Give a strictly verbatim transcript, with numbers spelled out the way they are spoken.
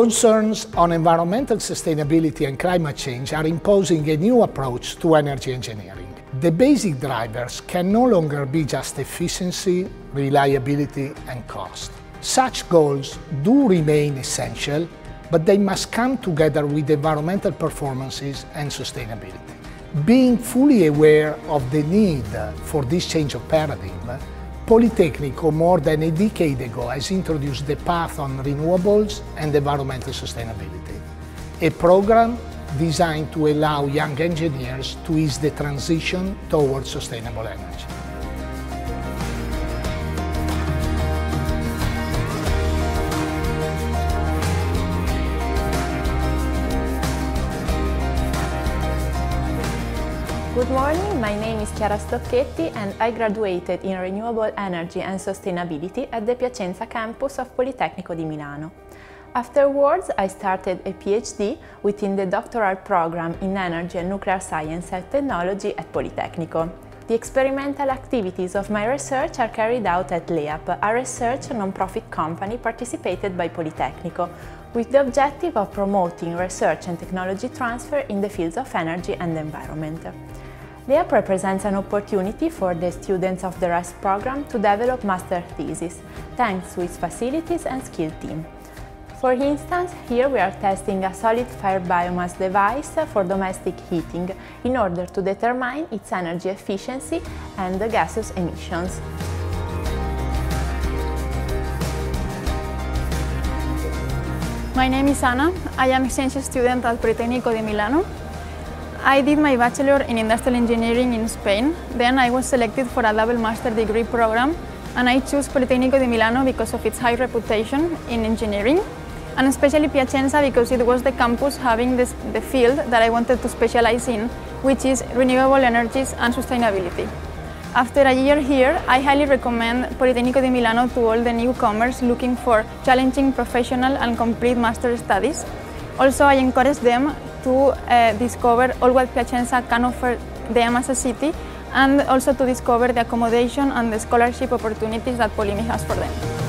Concerns on environmental sustainability and climate change are imposing a new approach to energy engineering. The basic drivers can no longer be just efficiency, reliability, and cost. Such goals do remain essential, but they must come together with environmental performances and sustainability. Being fully aware of the need for this change of paradigm, Politecnico more than a decade ago has introduced the path on renewables and environmental sustainability, a program designed to allow young engineers to ease the transition towards sustainable energy. Good morning, my name is Chiara Stocchetti and I graduated in Renewable Energy and Sustainability at the Piacenza Campus of Politecnico di Milano. Afterwards, I started a PhD within the doctoral program in Energy and Nuclear Science and Technology at Politecnico. The experimental activities of my research are carried out at LEAP, a research non-profit company participated by Politecnico, with the objective of promoting research and technology transfer in the fields of energy and environment. LEAP represents an opportunity for the students of the REST program to develop master theses, thanks to its facilities and skilled team. For instance, here we are testing a solid fire biomass device for domestic heating in order to determine its energy efficiency and the gaseous emissions. My name is Anna. I am an exchange student at Politecnico di Milano. I did my bachelor in industrial engineering in Spain. Then I was selected for a double master degree program, and I chose Politecnico di Milano because of its high reputation in engineering, and especially Piacenza because it was the campus having this, the field that I wanted to specialize in, which is renewable energies and sustainability. After a year here, I highly recommend Politecnico di Milano to all the newcomers looking for challenging professional and complete master studies. Also, I encourage them to uh, discover all what Piacenza can offer them as a city, and also to discover the accommodation and the scholarship opportunities that Polimi has for them.